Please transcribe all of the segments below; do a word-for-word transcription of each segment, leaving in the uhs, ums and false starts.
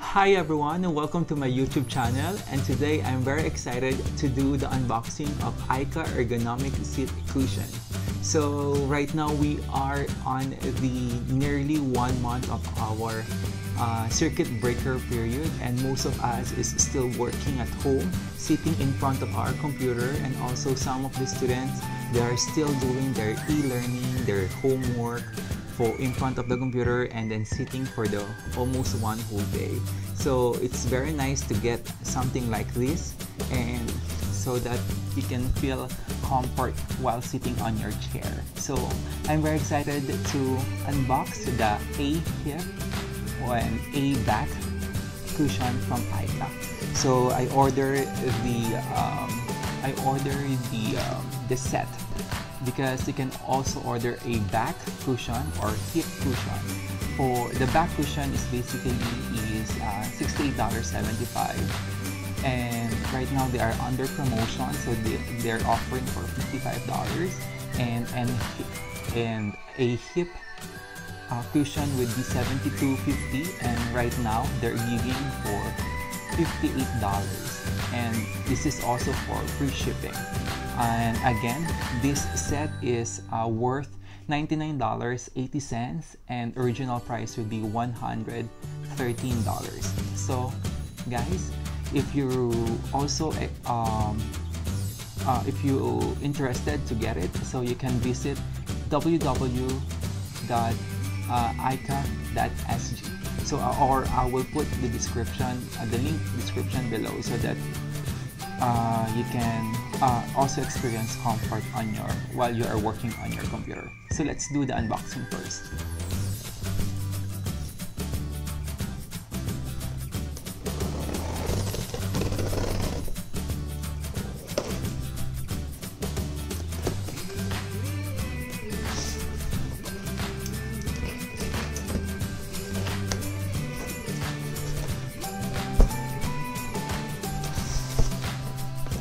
Hi everyone and welcome to my YouTube channel, and today I'm very excited to do the unboxing of Aikaa ergonomic seat cushion. So right now we are on the nearly one month of our uh, circuit breaker period, and most of us is still working at home, sitting in front of our computer, and also some of the students, they are still doing their e-learning, their homework in front of the computer and then sitting for the almost one whole day. So it's very nice to get something like this, and so that you can feel comfort while sitting on your chair. So I'm very excited to unbox the A-Hip or an A-Back cushion from Aikaa. So I ordered the um, I ordered the uh, the set, because you can also order a back cushion or hip cushion. For the back cushion is basically is uh, sixty-eight dollars and seventy-five cents, and right now they are under promotion, so they, they're offering for fifty-five dollars, and and and a hip uh, cushion would be seventy-two fifty, and right now they're giving for fifty-eight dollars, and this is also for free shipping. And again, this set is uh, worth ninety-nine dollars and eighty cents, and original price would be one hundred thirteen dollars. So guys, if you also um, uh, if you interested to get it, so you can visit w w w dot aikaa dot s g. So, or I will put the description, uh, the link description below, so that uh, you can uh, also experience comfort on your while you are working on your computer. So let's do the unboxing first.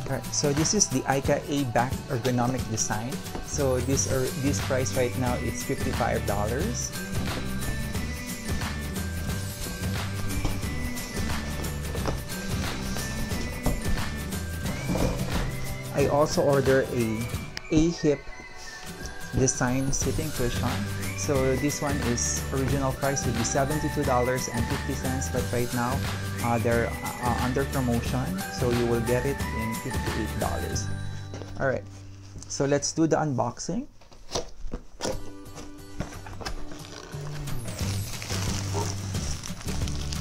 Right, so this is the Aikaa A-Back ergonomic design. So this er, this price right now is fifty-five dollars. I also order a A-Hip design sitting cushion. So this one is original price would be seventy-two dollars and fifty cents, but right now uh, they're uh, under promotion, so you will get it in fifty-eight dollars. All right, so let's do the unboxing.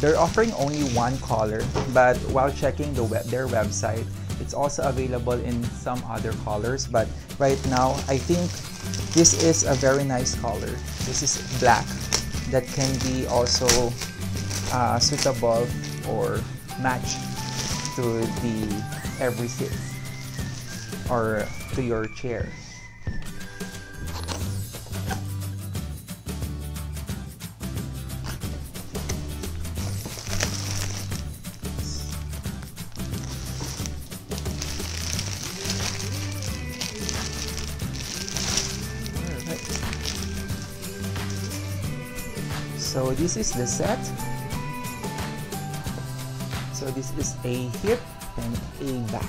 They're offering only one color, but while checking the web their website, it's also available in some other colors, but right now I think this is a very nice color. This is black that can be also uh, suitable or match to the every sit or to your chair. Alright. So this is the set. So this is a hip and a back.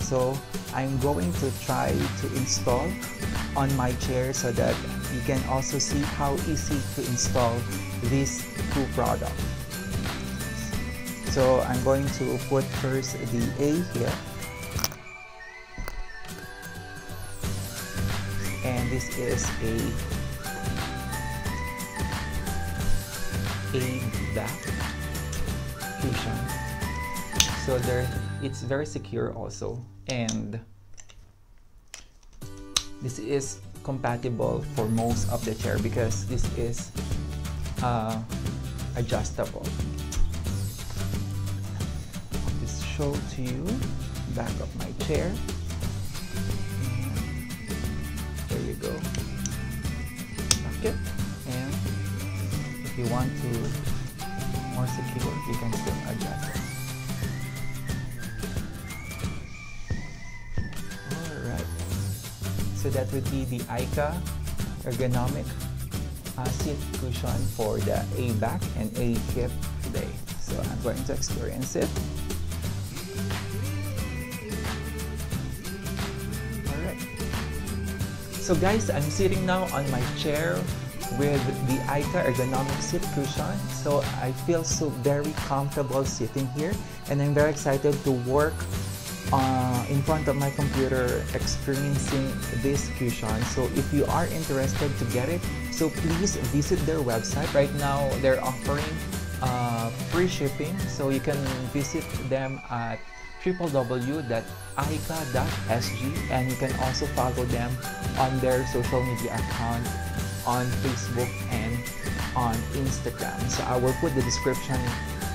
So I'm going to try to install on my chair, so that you can also see how easy to install these two products. So I'm going to put first the A here, and this is a a back cushion. So there, it's very secure also, and this is compatible for most of the chair because this is uh, adjustable. Just show to you back of my chair. There you go. Okay, and if you want to more secure, you can still adjust it. So that would be the Aikaa ergonomic uh, seat cushion for the A-Back and A-Hip today. so I'm going to experience it. Alright. So guys, I'm sitting now on my chair with the Aikaa ergonomic seat cushion, so I feel so very comfortable sitting here, and I'm very excited to work uh, in front of my computer experiencing this cushion. So if you are interested to get it, so please visit their website. Right now they're offering uh, free shipping, so you can visit them at w w w dot aikaa dot s g, and you can also follow them on their social media account on Facebook and on Instagram. So I will put the description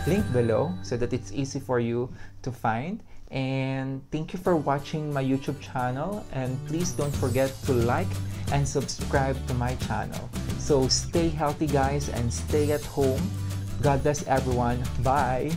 link below so that it's easy for you to find. And thank you for watching my YouTube channel, and please don't forget to like and subscribe to my channel. So stay healthy guys, and stay at home. God bless everyone. Bye.